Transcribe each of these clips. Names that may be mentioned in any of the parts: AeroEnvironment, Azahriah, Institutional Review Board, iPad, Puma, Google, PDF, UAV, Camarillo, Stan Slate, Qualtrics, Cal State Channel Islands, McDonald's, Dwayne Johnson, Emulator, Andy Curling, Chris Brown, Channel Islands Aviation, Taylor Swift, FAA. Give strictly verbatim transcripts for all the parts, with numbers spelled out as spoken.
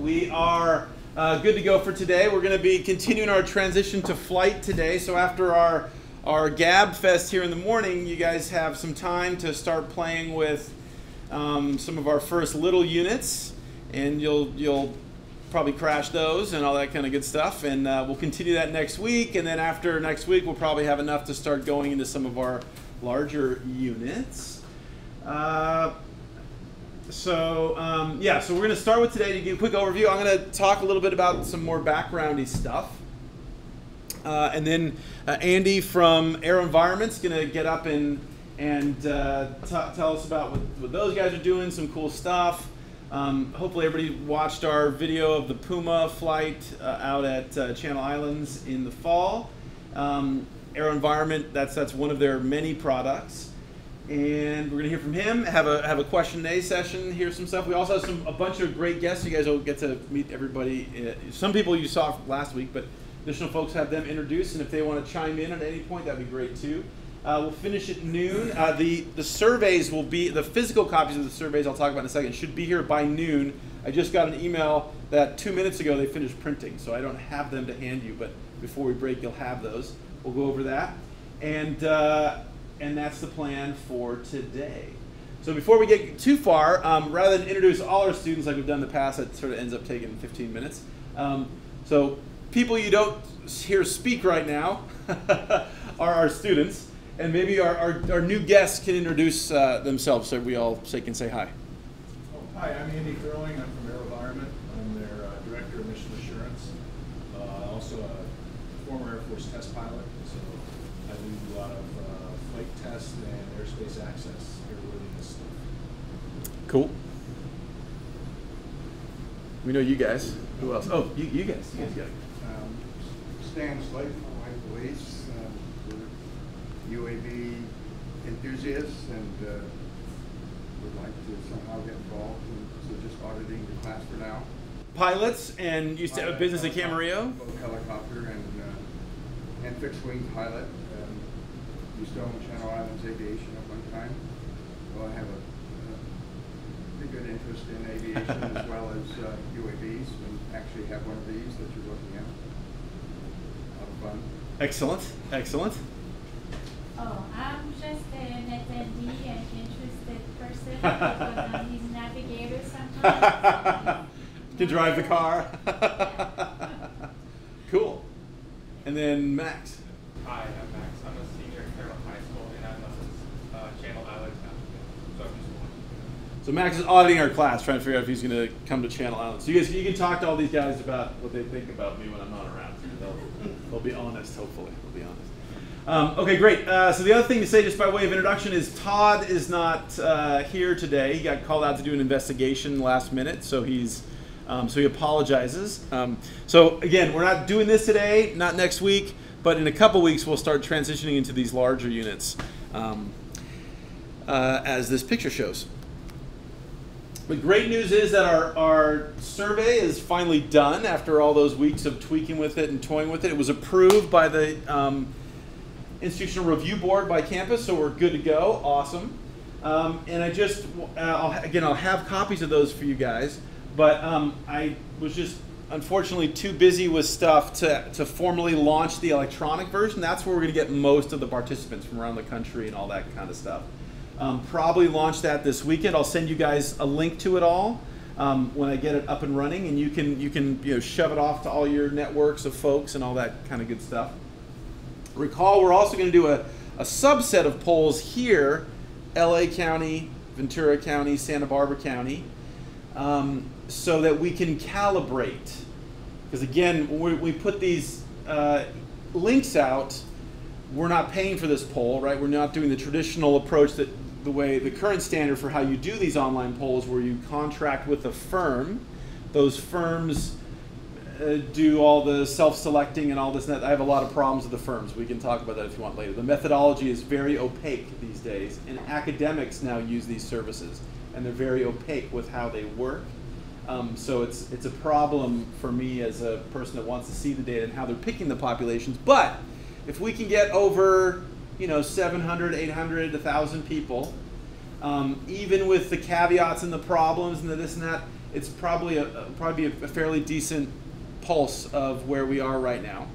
We are uh, good to go for today. We're going to be continuing our transition to flight today. So after our, our Gab Fest here in the morning, you guys have some time to start playing with um, some of our first little units. And you'll, you'll probably crash those and all that kind of good stuff. And uh, we'll continue that next week. And then after next week, we'll probably have enough to start going into some of our larger units. Uh, So, um, yeah, so we're going to start with today to give a quick overview. I'm going to talk a little bit about some more backgroundy stuff. Uh, and then uh, Andy from AeroEnvironment is going to get up and, and uh, tell us about what, what those guys are doing, some cool stuff. Um, hopefully everybody watched our video of the Puma flight uh, out at uh, Channel Islands in the fall. Um, AeroEnvironment, that's, that's one of their many products. And we're gonna hear from him, have a have a question and a session, hear some stuff. We also have some a bunch of great guests. You guys will get to meet everybody. Some people you saw last week, but additional folks, have them introduced, and if they want to chime in at any point, that'd be great too. Uh, we'll finish at noon. Uh, the the surveys will be the physical copies of the surveys I'll talk about in a second should be here by noon. I just got an email that two minutes ago they finished printing, so I don't have them to hand you. But before we break, you'll have those. We'll go over that, and. Uh, And that's the plan for today. So before we get too far, um, rather than introduce all our students like we've done in the past, that sort of ends up taking fifteen minutes. Um, so people you don't hear speak right now are our students. And maybe our, our, our new guests can introduce uh, themselves so we all say, can say hi. Oh, hi, I'm Andy Curling. I'm from AeroEnvironment. I'm their uh, Director of Mission Assurance. Uh, also a former Air Force test pilot. So I do a lot of uh, test and airspace access, airworthiness stuff. Cool. We know you guys. Who else? Oh, you, you guys. You guys got it. Um, Stan Slate, my wife, Elise. Uh, we're U A V enthusiasts and uh, would like to somehow get involved in so just auditing the class for now. Pilots and used to have a business at Camarillo. Both helicopter and, uh, and fixed wing pilot. Used to own Channel Islands Aviation at one time. Well, I have a, a pretty good interest in aviation as well as uh, U A Vs. We actually have one of these that you're looking at. A lot of fun. Excellent, excellent. Oh, I'm just an attendee and interested person. Because I'm his navigator sometimes. To drive the car. Cool. And then Max. Hi, I'm Max. I'm a senior at Carroll High School, and I'm a uh, Channel Islands advocate. So I'm just one. So Max is auditing our class, trying to figure out if he's going to come to Channel Islands. So you guys, you can talk to all these guys about what they think about me when I'm not around. They'll, they'll be honest, hopefully. They'll be honest. Um, okay, great. Uh, so the other thing to say, just by way of introduction, is Todd is not uh, here today. He got called out to do an investigation last minute, so he's. Um, so he apologizes. Um, so again, we're not doing this today, not next week. But in a couple weeks, we'll start transitioning into these larger units, um, uh, as this picture shows. The great news is that our, our survey is finally done after all those weeks of tweaking with it and toying with it. It was approved by the um, Institutional Review Board by campus, so we're good to go. Awesome. Um, and I just, uh, I'll, again, I'll have copies of those for you guys, but um, I was just unfortunately too busy with stuff to, to formally launch the electronic version. That's where we're going to get most of the participants from around the country and all that kind of stuff. Um, probably launch that this weekend. I'll send you guys a link to it all um, when I get it up and running, and you can, you can you know, shove it off to all your networks of folks and all that kind of good stuff. Recall, we're also going to do a, a subset of polls here, L A County, Ventura County, Santa Barbara County, um, so that we can calibrate. Because again, when we put these uh, links out, we're not paying for this poll, right? We're not doing the traditional approach that the way the current standard for how you do these online polls, where you contract with a firm. Those firms uh, do all the self-selecting and all this and that. I have a lot of problems with the firms. We can talk about that if you want later. The methodology is very opaque these days, and academics now use these services, and they're very opaque with how they work. Um, so it's, it's a problem for me as a person that wants to see the data and how they're picking the populations. But if we can get over, you know, seven hundred, eight hundred, one thousand people, um, even with the caveats and the problems and the this and that, it's probably a, probably a fairly decent pulse of where we are right now.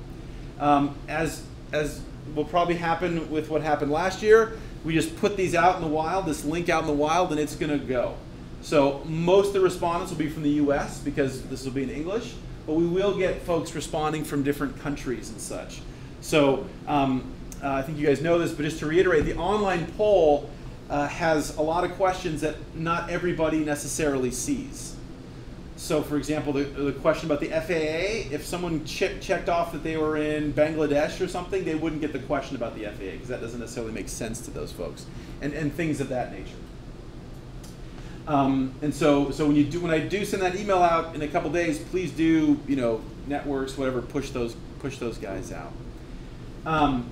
Um, as, as will probably happen with what happened last year, we just put these out in the wild, this link out in the wild, and it's going to go. So most of the respondents will be from the U S because this will be in English, but we will get folks responding from different countries and such. So um, uh, I think you guys know this, but just to reiterate, the online poll uh, has a lot of questions that not everybody necessarily sees. So for example, the, the question about the F A A, if someone ch checked off that they were in Bangladesh or something, they wouldn't get the question about the F A A because that doesn't necessarily make sense to those folks, and, and things of that nature. Um, and so, so when you do, when I do send that email out in a couple days, please do, you know, networks, whatever, push those, push those guys out. Um,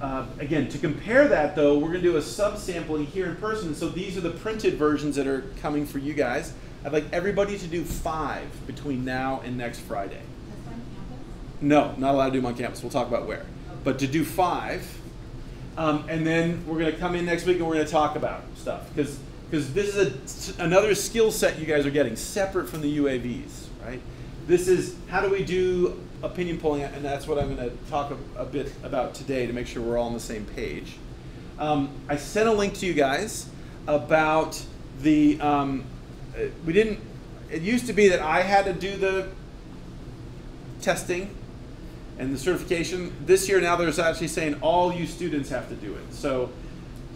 uh, again, to compare that though, we're going to do a subsampling here in person. So these are the printed versions that are coming for you guys. I'd like everybody to do five between now and next Friday. That's on campus? No, not allowed to do them on campus. We'll talk about where, okay. But to do five, um, and then we're going to come in next week and we're going to talk about stuff because. Because this is a, another skill set you guys are getting, separate from the U A Vs, right? This is how do we do opinion polling, and that's what I'm going to talk a, a bit about today to make sure we're all on the same page. Um, I sent a link to you guys about the, um, we didn't, it used to be that I had to do the testing and the certification. This year now there's actually saying all you students have to do it. So.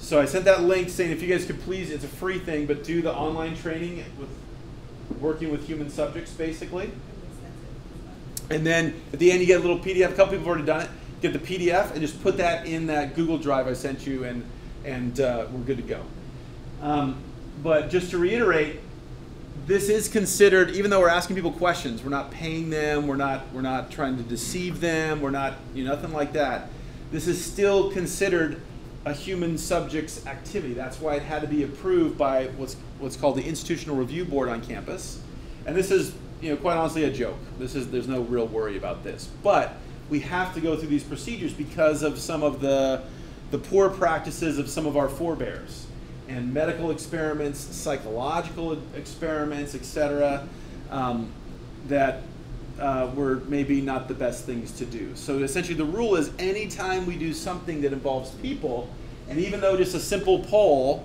So I sent that link saying if you guys could please, it's a free thing, but do the online training with working with human subjects basically. And then at the end you get a little P D F, a couple people have already done it, get the P D F and just put that in that Google Drive I sent you and, and uh, we're good to go. Um, but just to reiterate, this is considered, even though we're asking people questions, we're not paying them, we're not, we're not trying to deceive them, we're not, you know, nothing like that. This is still considered a human subjects activity. That's why it had to be approved by what's what's called the Institutional Review Board on campus. And this is, you know, quite honestly a joke. This is, there's no real worry about this. But we have to go through these procedures because of some of the, the poor practices of some of our forebears and medical experiments, psychological experiments, et cetera, um, that Uh, were maybe not the best things to do. So essentially the rule is anytime we do something that involves people, and even though just a simple poll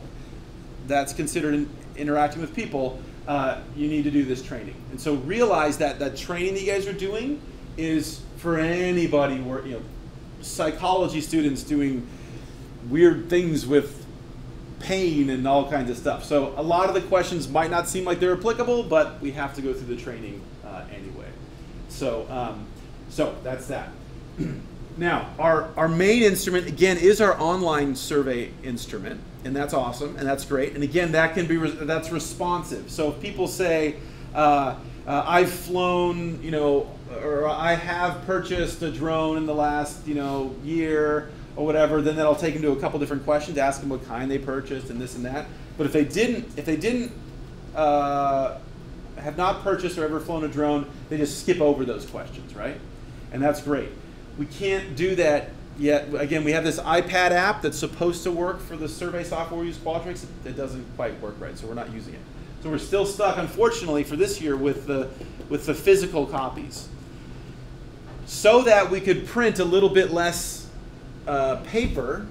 that's considered in interacting with people, uh, you need to do this training. And so realize that that training that you guys are doing is for anybody, where, you know, psychology students doing weird things with pain and all kinds of stuff. So a lot of the questions might not seem like they're applicable, but we have to go through the training uh, anyway. So, um, so that's that. Now, our, our main instrument, again, is our online survey instrument, and that's awesome, and that's great. And again, that can be, re that's responsive. So if people say, uh, uh, I've flown, you know, or I have purchased a drone in the last, you know, year or whatever, then that'll take them to a couple different questions, ask them what kind they purchased and this and that. But if they didn't, if they didn't, uh, have not purchased or ever flown a drone, they just skip over those questions, right? And that's great. We can't do that yet. Again, we have this iPad app that's supposed to work for the survey software we use, Qualtrics. It doesn't quite work right, so we're not using it. So we're still stuck, unfortunately, for this year with the, with the physical copies. So that we could print a little bit less uh, paper,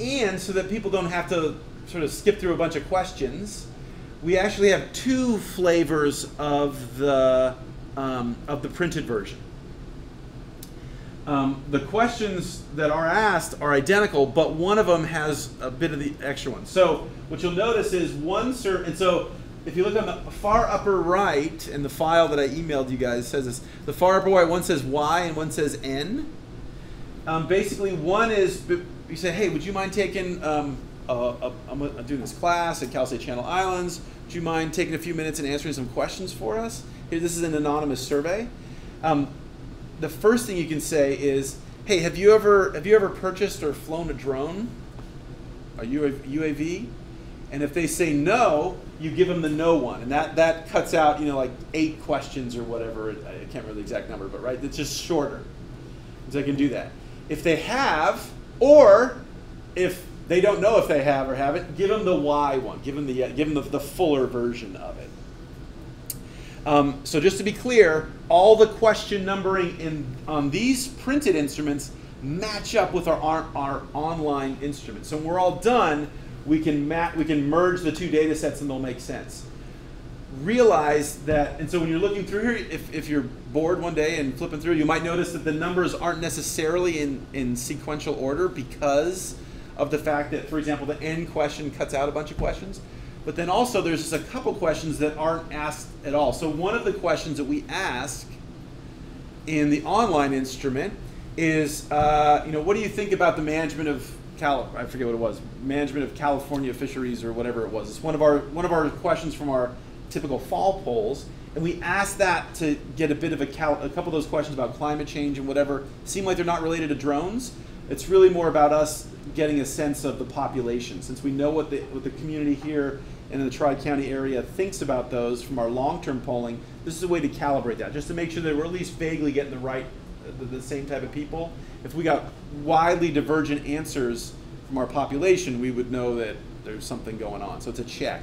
and so that people don't have to sort of skip through a bunch of questions, we actually have two flavors of the, um, of the printed version. Um, the questions that are asked are identical, but one of them has a bit of the extra one. So what you'll notice is one survey, and so if you look on the far upper right, and the file that I emailed you guys says this, the far upper right, one says Y and one says N. Um, basically one is, you say, hey, would you mind taking, um, Uh, I'm, I'm doing this class at Cal State Channel Islands. Do you mind taking a few minutes and answering some questions for us? Here, this is an anonymous survey. Um, the first thing you can say is, "Hey, have you ever have you ever purchased or flown a drone, a U A V?" And if they say no, you give them the no one, and that that cuts out, you know, like eight questions or whatever. I can't remember the exact number, but right, it's just shorter. So I can do that. If they have, or if they don't know if they have or haven't, give them the Y one. Give them the, give them the, the fuller version of it. Um, so just to be clear, all the question numbering in on these printed instruments match up with our, our, our online instruments. So when we're all done, we can, mat, we can merge the two data sets and they'll make sense. Realize that, and so when you're looking through here, if, if you're bored one day and flipping through, you might notice that the numbers aren't necessarily in, in sequential order because of the fact that, for example, the end question cuts out a bunch of questions. But then also there's just a couple questions that aren't asked at all. So one of the questions that we ask in the online instrument is, uh, you know, what do you think about the management of Cal, I forget what it was, management of California fisheries or whatever it was. It's one of our, one of our questions from our typical fall polls. And we asked that to get a bit of a, cal a couple of those questions about climate change and whatever seem like they're not related to drones. It's really more about us getting a sense of the population, since we know what the, what the community here and in the Tri-County area thinks about those from our long-term polling. This is a way to calibrate that, just to make sure that we're at least vaguely getting the right, the, the same type of people. If we got widely divergent answers from our population, we would know that there's something going on, so it's a check.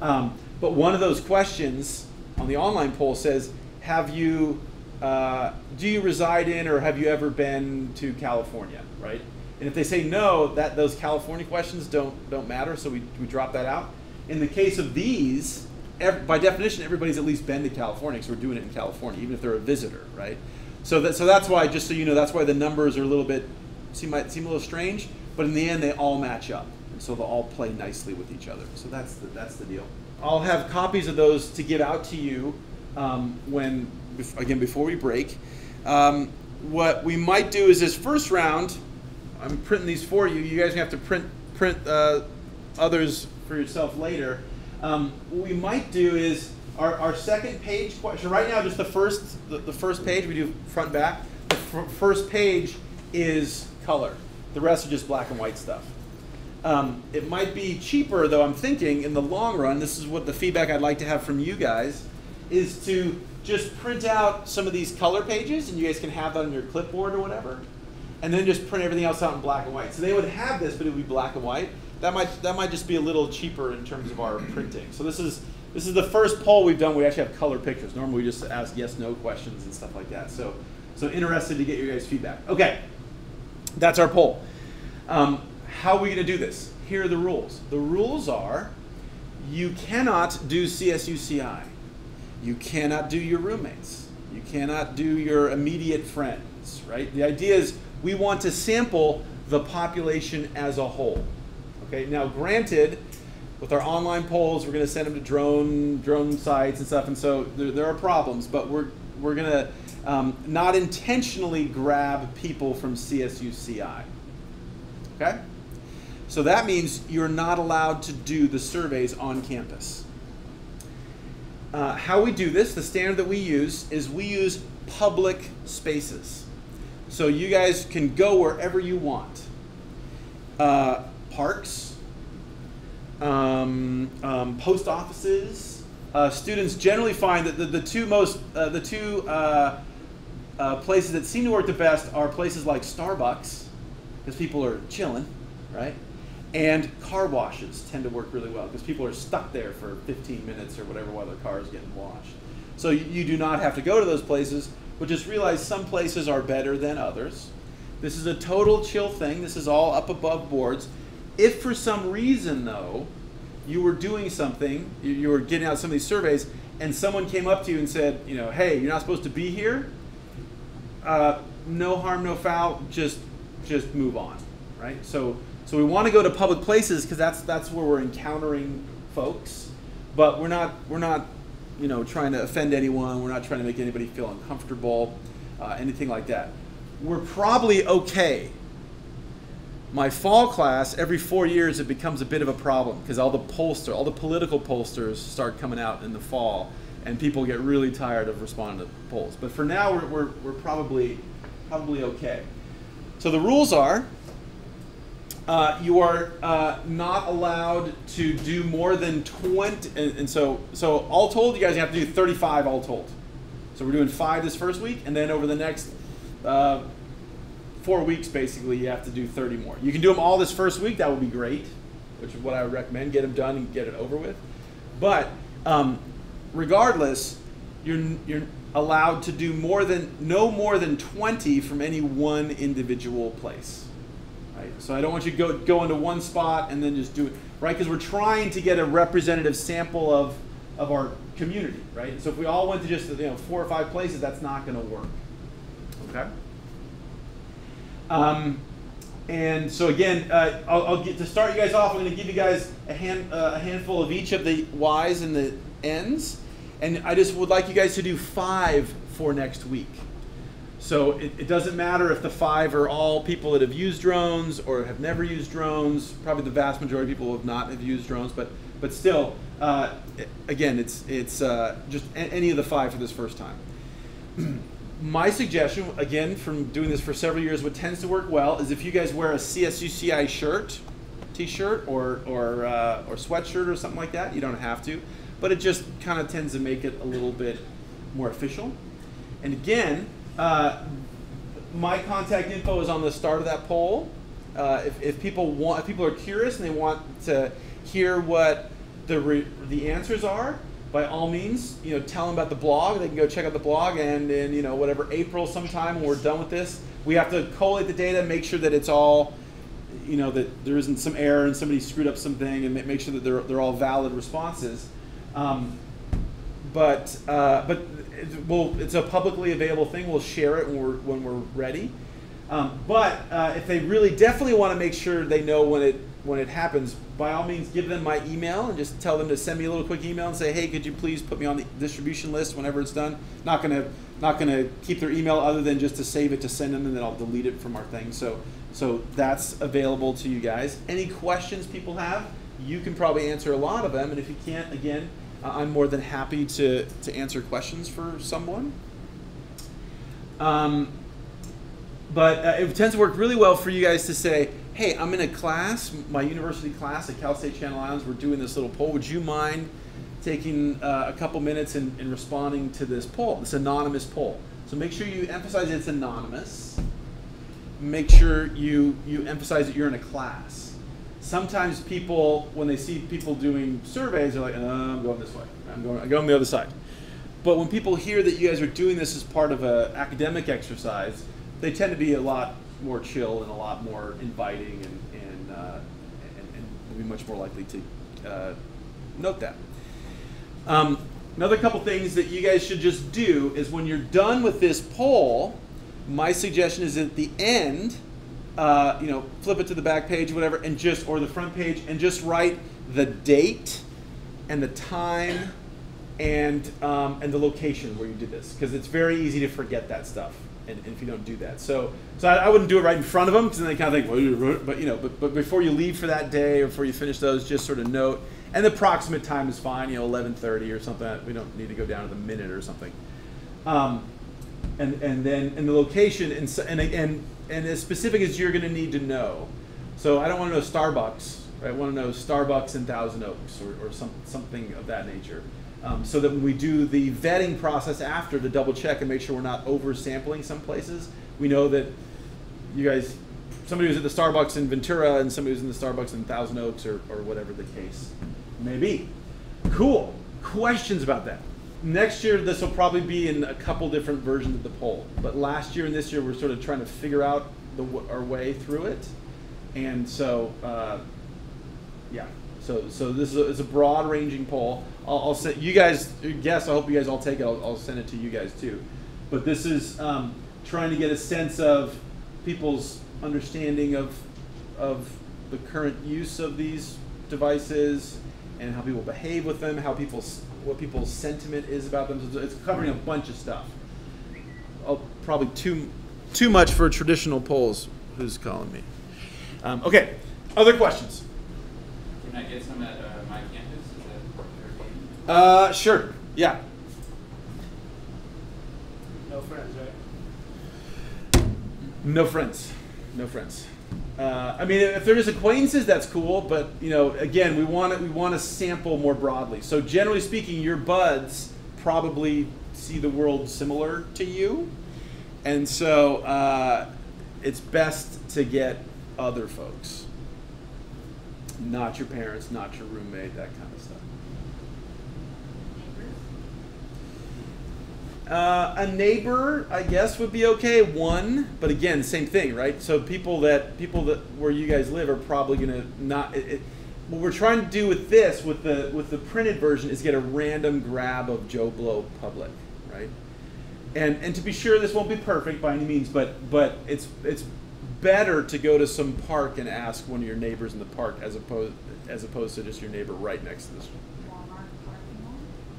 Um, but one of those questions on the online poll says, have you, uh, do you reside in or have you ever been to California, right? And if they say no, that those California questions don't, don't matter, so we, we drop that out. In the case of these, every, by definition, everybody's at least been to California, so we're doing it in California, even if they're a visitor, right? So, that, so that's why, just so you know, that's why the numbers are a little bit, seem, might seem a little strange, but in the end, they all match up. And so they'll all play nicely with each other. So that's the, that's the deal. I'll have copies of those to give out to you um, when, again, before we break. Um, what we might do is this first round, I'm printing these for you. You guys have to print print uh, others for yourself later. Um, what we might do is our, our second page question. Right now, just the first the, the first page we do front and back. The first page is color. The rest are just black and white stuff. Um, it might be cheaper, though. I'm thinking in the long run, this is what the feedback I'd like to have from you guys is to just print out some of these color pages, and you guys can have that on your clipboard or whatever. And then just print everything else out in black and white. So they would have this, but it would be black and white. That might that might just be a little cheaper in terms of our printing. So this is this is the first poll we've done. We actually have color pictures. Normally we just ask yes no questions and stuff like that. So so interested to get your guys' feedback. Okay, that's our poll. Um, how are we going to do this? Here are the rules. The rules are: you cannot do C S U C I. You cannot do your roommates. You cannot do your immediate friends. Right? The idea is, we want to sample the population as a whole. Okay. Now, granted, with our online polls, we're going to send them to drone drone sites and stuff, and so there, there are problems. But we're we're going to um, not intentionally grab people from C S U C I. Okay. So that means you're not allowed to do the surveys on campus. Uh, how we do this? The standard that we use is we use public spaces. So you guys can go wherever you want. Uh, parks, um, um, post offices. Uh, students generally find that the, the two most, uh, the two uh, uh, places that seem to work the best are places like Starbucks, because people are chilling, right? And car washes tend to work really well, because people are stuck there for fifteen minutes or whatever while their car is getting washed. So you, you do not have to go to those places. But just realize some places are better than others. This is a total chill thing. This is all up above boards. If for some reason, though, you were doing something, you were getting out some of these surveys, and someone came up to you and said, you know, hey, you're not supposed to be here, uh, no harm, no foul, just, just move on, right? So, so we want to go to public places because that's, that's where we're encountering folks, but we're not, we're not you know, trying to offend anyone. We're not trying to make anybody feel uncomfortable, uh, anything like that. We're probably okay. My fall class, every four years, it becomes a bit of a problem because all the pollster, all the political pollsters start coming out in the fall, and people get really tired of responding to polls. But for now, we're, we're, we're probably, probably okay. So the rules are, Uh, you are uh, not allowed to do more than twenty, and, and so, so all told, you guys have to do thirty-five all told. So we're doing five this first week, and then over the next uh, four weeks, basically, you have to do thirty more. You can do them all this first week. That would be great, which is what I would recommend. Get them done and get it over with. But um, regardless, you're, you're allowed to do more than, no more than twenty from any one individual place. Right? So I don't want you to go, go into one spot and then just do it, right? Because we're trying to get a representative sample of, of our community, right? So if we all went to just, you know, four or five places, that's not going to work, okay? Um, and so again, uh, I'll, I'll get, to start you guys off, I'm going to give you guys a, hand, uh, a handful of each of the Y's and the N's. And I just would like you guys to do five for next week. So it, it doesn't matter if the five are all people that have used drones or have never used drones. Probably the vast majority of people have not have used drones, but, but still, uh, again, it's, it's uh, just any of the five for this first time. My suggestion, again, from doing this for several years, what tends to work well is if you guys wear a C S U C I shirt, t-shirt, or, or, uh, or sweatshirt or something like that. You don't have to, but it just kind of tends to make it a little bit more official. And again, uh, my contact info is on the start of that poll. Uh, if, if people want, if people are curious and they want to hear what the re the answers are, by all means, you know, tell them about the blog. They can go check out the blog, and in, you know, whatever, April sometime when we're done with this, we have to collate the data, make sure that it's all, you know, that there isn't some error and somebody screwed up something, and make sure that they're, they're all valid responses. Um, but uh, but it, we'll, it's a publicly available thing. We'll share it when we're, when we're ready. Um, but uh, if they really definitely want to make sure they know when it, when it happens, by all means, give them my email and just tell them to send me a little quick email and say, hey, could you please put me on the distribution list whenever it's done? Not gonna, not gonna keep their email other than just to save it to send them, and then I'll delete it from our thing. So, so that's available to you guys. Any questions people have, you can probably answer a lot of them. And if you can't, again, uh, I'm more than happy to, to answer questions for someone. Um, but uh, it tends to work really well for you guys to say, hey, I'm in a class, my university class at Cal State Channel Islands, we're doing this little poll. Would you mind taking uh, a couple minutes and, and responding to this poll, this anonymous poll? So make sure you emphasize it's anonymous. Make sure you, you emphasize that you're in a class. Sometimes people, when they see people doing surveys, they're like, uh, I'm going this way, I'm going, I'm going the other side. But when people hear that you guys are doing this as part of an academic exercise, they tend to be a lot more chill and a lot more inviting, and, and, uh, and, and we'll be much more likely to uh, note that. Um, another couple things that you guys should just do is when you're done with this poll, my suggestion is at the end, uh, you know, flip it to the back page, whatever, and just, or the front page, and just write the date and the time and, um, and the location where you did this, because it's very easy to forget that stuff. And, and if you don't do that, so so I, I wouldn't do it right in front of them, because then they kind of think, but you know, but but before you leave for that day or before you finish those, just sort of note, and the approximate time is fine, you know, eleven thirty or something. We don't need to go down to the minute or something, um, and and then and the location and and and and as specific as you're going to need to know. So I don't want to know Starbucks, right? I want to know Starbucks in Thousand Oaks or or some, something of that nature. Um, so that when we do the vetting process after, to double check and make sure we're not oversampling some places, we know that you guys, somebody who's at the Starbucks in Ventura and somebody who's in the Starbucks in Thousand Oaks, or, or whatever the case may be. Cool. Questions about that? Next year, this will probably be in a couple different versions of the poll. But last year and this year, we're sort of trying to figure out the, our way through it. And so, uh, yeah. So, so this is a, it's a broad-ranging poll. I'll, I'll send you guys. Guess I hope you guys all take it. I'll, I'll send it to you guys too. But this is um, trying to get a sense of people's understanding of of the current use of these devices and how people behave with them, how people what people's sentiment is about them. So it's covering a bunch of stuff. Oh, probably too too much for traditional polls. Who's calling me? Um, okay. Other questions? Can I get some at uh, my campus? Is that uh, sure. Yeah. No friends, right? No friends. No friends. Uh, I mean, if there's acquaintances, that's cool. But you know, again, we want to, we want to sample more broadly. So generally speaking, your buds probably see the world similar to you, and so uh, it's best to get other folks. Not your parents, not your roommate, that kind of stuff. Uh, a neighbor, I guess, would be okay. One, but again, same thing, right? So people that people that where you guys live are probably gonna not. It, it, what we're trying to do with this, with the with the printed version, is get a random grab of Joe Blow public, right? And and to be sure, this won't be perfect by any means, but but it's it's better to go to some park and ask one of your neighbors in the park as opposed as opposed to just your neighbor right next to this one.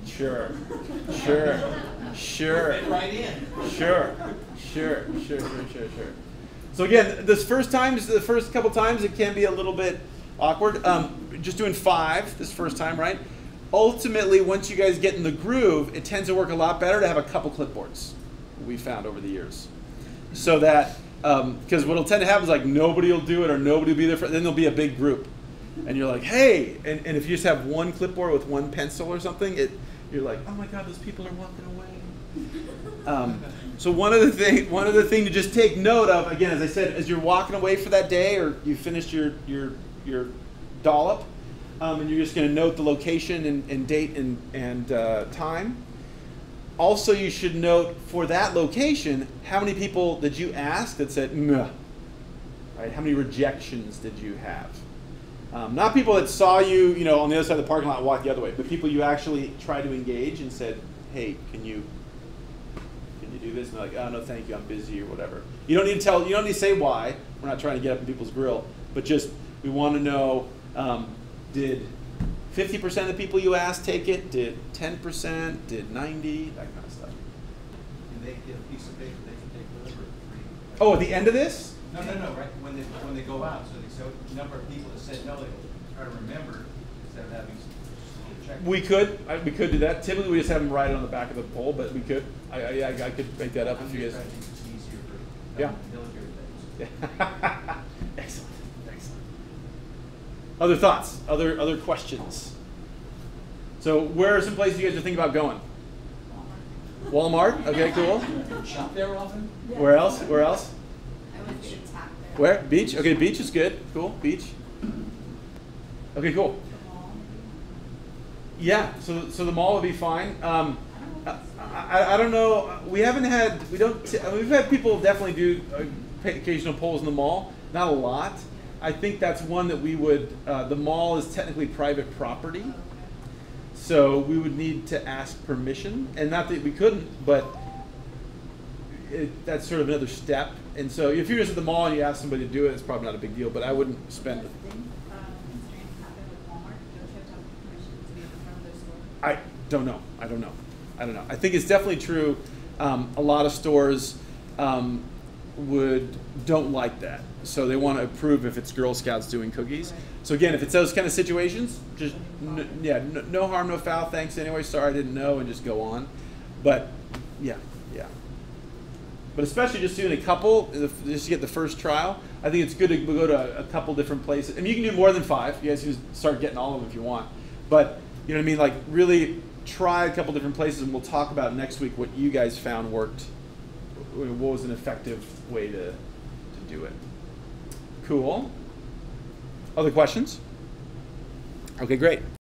Sure, sure, sure, right in. Sure, sure, sure, sure, sure, sure. So again, this first time, the first couple times, it can be a little bit awkward. Um, just doing five this first time, right? Ultimately, once you guys get in the groove, it tends to work a lot better to have a couple clipboards. We found over the years, so that because um, what'll tend to happen is like nobody will do it or nobody will be there for. Then there'll be a big group, and you're like, hey, and and if you just have one clipboard with one pencil or something, it. You're like, oh my God, those people are walking away. Um, so one other thing, one other thing to just take note of, again, as I said, as you're walking away for that day, or you finished your your your dollop, um, and you're just going to note the location and, and date and and uh, time. Also, you should note for that location how many people did you ask that said meh. Right? How many rejections did you have? Um, not people that saw you, you know, on the other side of the parking lot and walked the other way, but people you actually tried to engage and said, "Hey, can you, can you do this?" And they're like, "Oh no, thank you, I'm busy" or whatever. You don't need to tell. You don't need to say why. We're not trying to get up in people's grill, but just we want to know: um, did fifty percent of the people you asked take it? Did ten percent? Did ninety? That kind of stuff. And they get a piece of paper they can take whatever. Oh, at the end of this? No, no, no. Right when they when they go out, so they so the number of people that said no, they try to remember instead of having to check. We could, I, we could do that. Typically, we just have them write it on the back of the poll, but we could. I, I, I could make that up I'm if you guys. I think it's easier for yeah. military things. Yeah. Excellent, excellent. Other thoughts? Other other questions? So, where are some places you guys are thinking about going? Walmart. Walmart. Okay, cool. Shop there often. Yeah. Where else? Where else? Where? Beach? Okay, beach is good. Cool, beach. Okay, cool. Yeah, so so the mall would be fine. Um, I, I, I don't know. We haven't had we don't. T I mean, we've had people definitely do uh, occasional polls in the mall. Not a lot. I think that's one that we would. Uh, the mall is technically private property, so we would need to ask permission. And not that we couldn't, but it, that's sort of another step. And so if you're just at the mall and you ask somebody to do it, it's probably not a big deal, but I wouldn't spend it. I don't know. I don't know. I don't know. I think it's definitely true. Um, a lot of stores um, would don't like that. So they want to approve if it's Girl Scouts doing cookies. Right. So again, if it's those kind of situations, just no, yeah, no, no harm, no foul. Thanks anyway. Sorry, I didn't know, and just go on. But yeah, yeah. But especially just doing a couple, just to get the first trial, I think it's good to go to a couple different places. I mean, you can do more than five. You guys can just start getting all of them if you want. But, you know what I mean? Like, really try a couple different places, and we'll talk about next week what you guys found worked. What was an effective way to, to do it. Cool. Other questions? Okay, great.